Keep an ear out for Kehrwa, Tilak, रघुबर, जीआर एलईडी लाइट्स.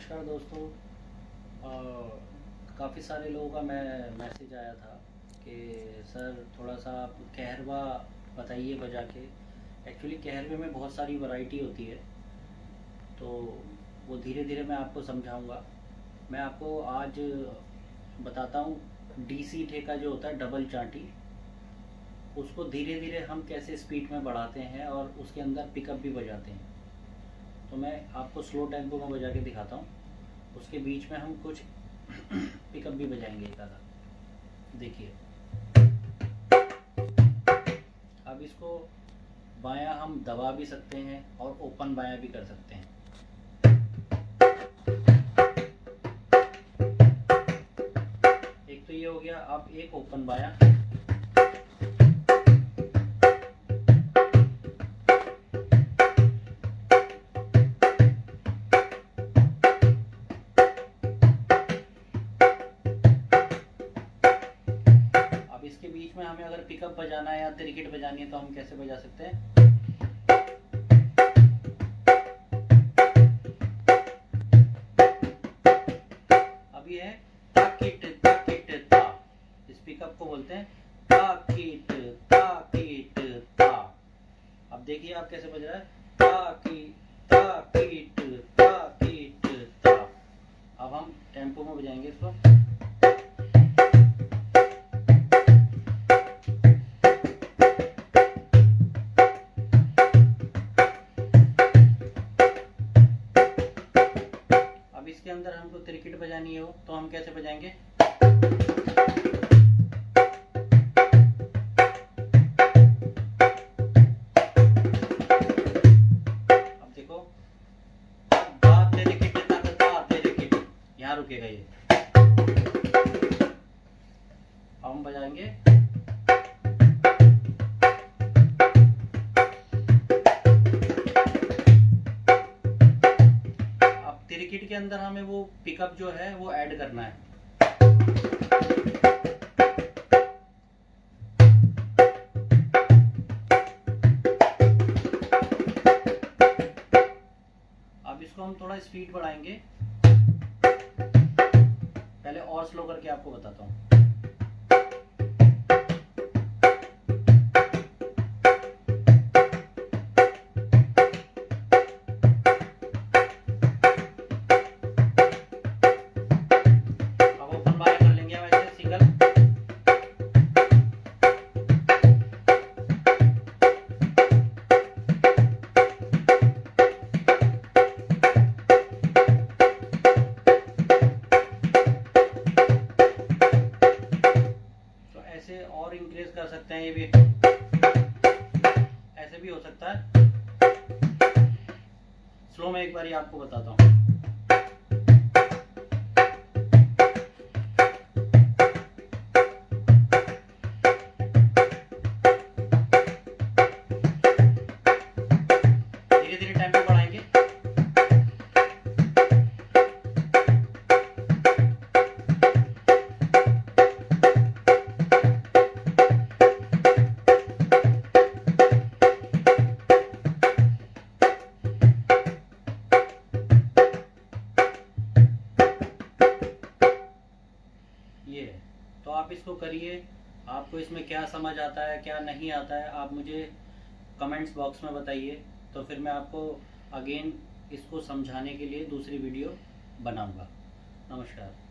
नमस्कार दोस्तों, काफ़ी सारे लोगों का मैं मैसेज आया था कि सर थोड़ा सा आप कहरवा बताइए बजा के। एक्चुअली कहरवे में बहुत सारी वैरायटी होती है, तो वो धीरे धीरे मैं आपको समझाऊंगा। मैं आपको आज बताता हूँ डीसी ठेका जो होता है डबल चांटी, उसको धीरे धीरे हम कैसे स्पीड में बढ़ाते हैं और उसके अंदर पिकअप भी बजाते हैं। तो मैं आपको स्लो टेम्पो में बजा के दिखाता हूँ, उसके बीच में हम कुछ पिकअप भी बजाएंगे एक आधा। देखिए अब इसको बायां हम दबा भी सकते हैं और ओपन बायां भी कर सकते हैं। एक तो ये हो गया, अब एक ओपन बायां, में हमें अगर पिकअप बजाना है या क्रिकेट बजानी है तो हम कैसे बजा सकते हैं। अब ये है ताकीट ताकीट ता, इस पिकअप को बोलते हैं ताकीट ताकीट ता। अब देखिए आप कैसे बज रहा है ताकीट ताकीट ताकीट ता। अब हम टेम्पो में बजाएंगे इसको। इसके अंदर हमको क्रिकेट बजानी है, हो तो हम कैसे बजाएंगे। अब देखो क्रिकेट यहाँ रुकेगा ये। हम बजाएंगे क्रिकेट के अंदर, हमें वो पिकअप जो है वो ऐड करना है। अब इसको हम थोड़ा स्पीड बढ़ाएंगे, पहले और स्लो करके आपको बताता हूँ। और इंक्रीज कर सकते हैं, ये भी ऐसे भी हो सकता है। स्लो में एक बार आपको बताता हूं। धीरे धीरे टाइम पे बढ़ाएंगे। तो आप इसको करिए, आपको इसमें क्या समझ आता है क्या नहीं आता है आप मुझे कमेंट्स बॉक्स में बताइए, तो फिर मैं आपको अगेन इसको समझाने के लिए दूसरी वीडियो बनाऊंगा। नमस्कार।